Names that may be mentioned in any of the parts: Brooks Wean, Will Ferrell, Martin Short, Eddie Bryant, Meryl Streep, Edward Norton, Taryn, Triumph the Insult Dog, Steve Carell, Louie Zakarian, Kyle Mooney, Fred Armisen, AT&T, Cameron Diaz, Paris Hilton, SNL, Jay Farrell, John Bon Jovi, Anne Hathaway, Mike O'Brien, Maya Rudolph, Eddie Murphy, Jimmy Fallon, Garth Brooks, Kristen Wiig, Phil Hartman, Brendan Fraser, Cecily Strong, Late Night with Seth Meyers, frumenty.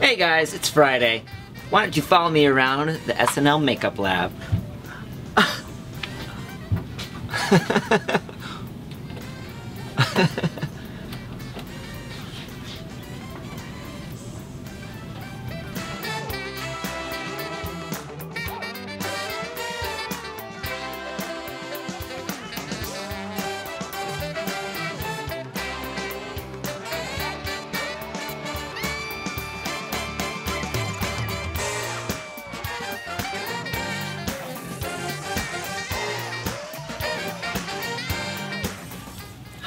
Hey guys, it's Friday. Why don't you follow me around the SNL makeup lab?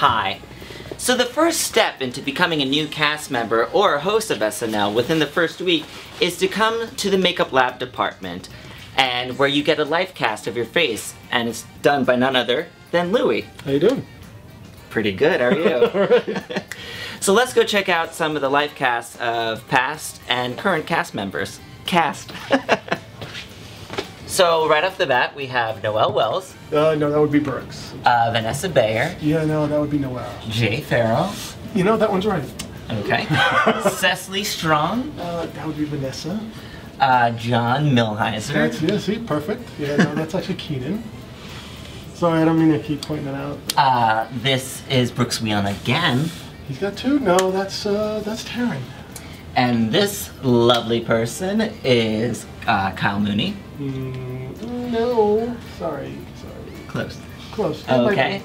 Hi. So the first step into becoming a new cast member or a host of SNL within the first week is to come to the makeup lab department, and where you get a life cast of your face, and it's done by none other than Louie. How you doing? Pretty good, are you? All right. So let's go check out some of the life casts of past and current cast members. So right off the bat, we have Noelle Wells. No, that would be Brooks. Vanessa Bayer. Yeah, no, that would be Noelle. Jay Farrell. You know, that one's right. Okay. Cecily Strong. That would be Vanessa. John Milhiser. That's, yeah, see, perfect. Yeah, no, that's actually Kenan. Sorry, I don't mean to keep pointing it out. This is Brooks Wean again. He's got two. No, that's Taryn. And this lovely person is Kyle Mooney. No, sorry. Close. Okay.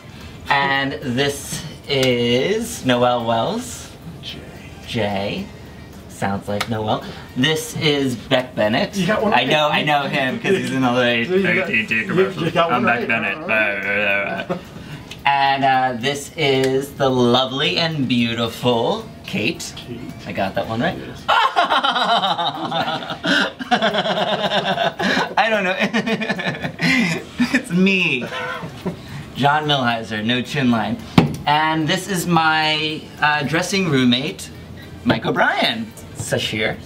And this is Noelle Wells. Jay. Sounds like Noelle. This is Beck Bennett. You got one. I know him because he's in the late AT&T commercials. I'm Beck Bennett. Right. And this is the lovely and beautiful Kate. I got that one right. Yes. I don't know. It's me, John Milhiser, no chin line. And this is my dressing roommate, Mike O'Brien. Sashir.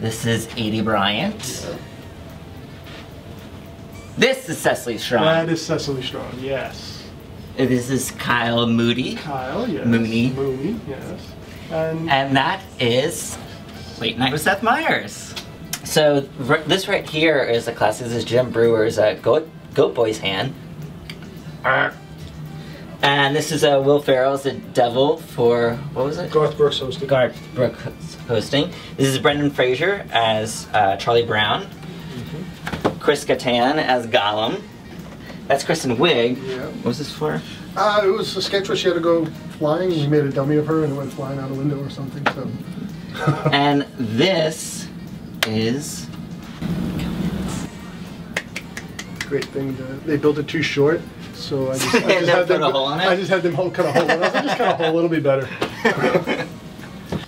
This is Eddie Bryant. Yeah. This is Cecily Strong. That is Cecily Strong, yes. This is Kyle Moody. Kyle, yes. Mooney, yes. And that is Late Night with Seth Meyers. So this right here is a classic. This is Jim Brewer's Goat Boy's Hand. And this is Will Ferrell's The Devil for, what was it? Garth Brooks hosting. This is Brendan Fraser as Charlie Brown. Chris Kattan as Gollum. That's Kristen Wiig. Yeah. What was this for? It was a sketch where she had to go flying, and we made a dummy of her and it went flying out a window or something. So. And this is. Great thing. They built it too short, so I just had them cut a hole in it. I just had them cut a hole in it. I was like, just cut a hole, it'll be better.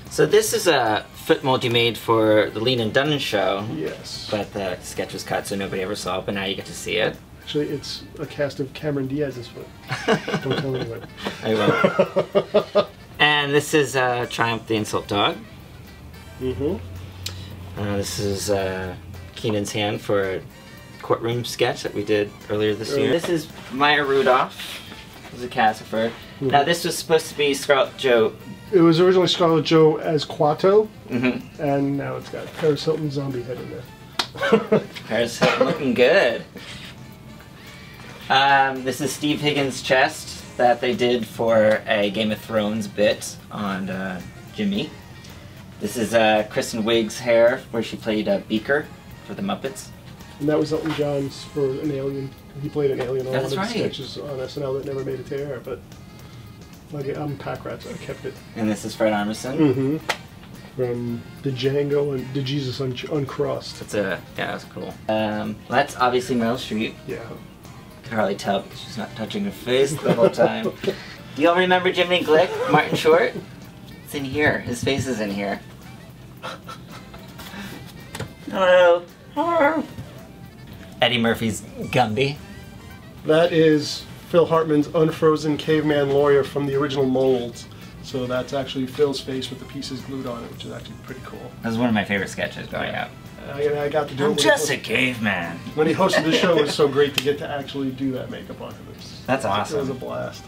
So this is a foot mold you made for the Lean and Dunn show. Yes. But the sketch was cut, so nobody ever saw it. But now you get to see it. Actually, it's a cast of Cameron Diaz's foot. Don't tell anyone. I will. And this is Triumph the Insult Dog. This is Kenan's hand for a courtroom sketch that we did earlier this year. This is Maya Rudolph. This is a cast of her. Now this was supposed to be Scarlet Jo. It was originally Scarlet Jo as Quato, and now it's got Paris Hilton zombie head in there. Paris Hilton looking good. This is Steve Higgins' chest that they did for a Game of Thrones bit on Jimmy. This is Kristen Wiig's hair where she played Beaker for the Muppets. And that was Elton John's for an alien. He played an alien on one of the sketches on SNL that never made it to air, but like, I'm pack rat, so I kept it. And this is Fred Armisen. From the Django and the Jesus Uncrossed. Yeah, that's cool. That's obviously Meryl Streep. Yeah. I can hardly tell because she's not touching her face the whole time. Do y'all remember Jiminy Glick? Martin Short? It's in here. His face is in here. Hello. Eddie Murphy's Gumby. That is Phil Hartman's unfrozen caveman lawyer from the original molds. So that's actually Phil's face with the pieces glued on it, which is actually pretty cool. That was one of my favorite sketches growing up. I got to do it. I'm just a caveman. When he hosted the show, it was so great to get to actually do that makeup on him. That's awesome. It was a blast.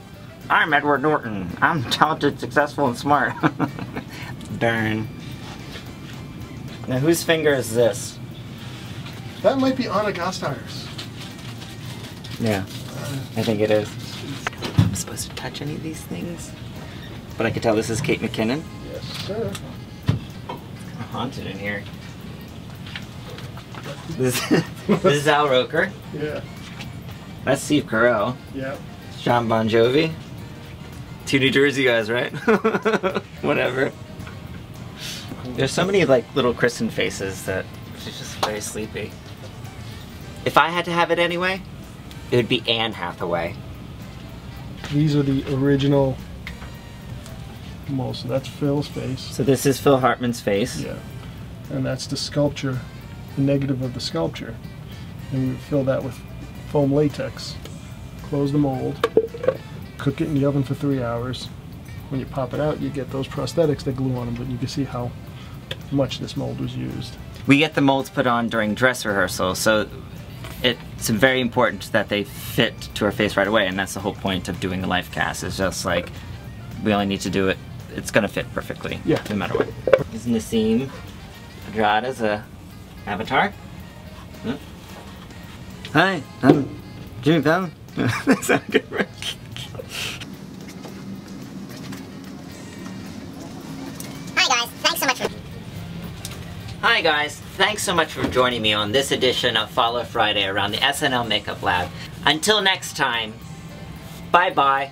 I'm Edward Norton. I'm talented, successful, and smart. Darn. Now whose finger is this? That might be Anna Gasteyer's. Yeah, I think it is. I don't know if I'm supposed to touch any of these things. But I can tell this is Kate McKinnon. Yes, sir. It's kind of haunted in here. This is Al Roker. Yeah. That's Steve Carell. Yeah. John Bon Jovi. Two New Jersey guys, right? Whatever. There's so many like little Kristen faces that she's just very sleepy. If I had to have it anyway, it would be Anne Hathaway. These are the original. Most. So that's Phil's face. So this is Phil Hartman's face. Yeah. And that's the sculpture, the negative of the sculpture. And we fill that with foam latex. Close the mold. Cook it in the oven for 3 hours. When you pop it out, you get those prosthetics that glue on them, but you can see how much this mold was used. We get the molds put on during dress rehearsal, so it's very important that they fit to her face right away, and that's the whole point of doing a life cast. It's just like, we only need to do it, it's gonna fit perfectly, yeah, no matter what. Is Nassim Hadrada's a avatar? Huh? Hi, I'm Jimmy Fallon. That's sounds good, right? Hi guys, thanks so much for joining me on this edition of Follow Friday around the SNL Makeup Lab. Until next time, bye-bye.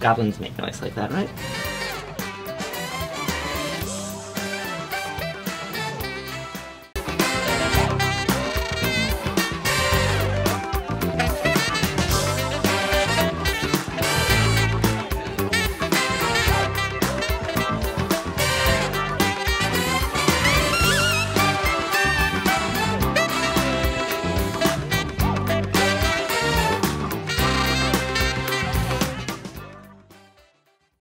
Goblins make noise like that, right?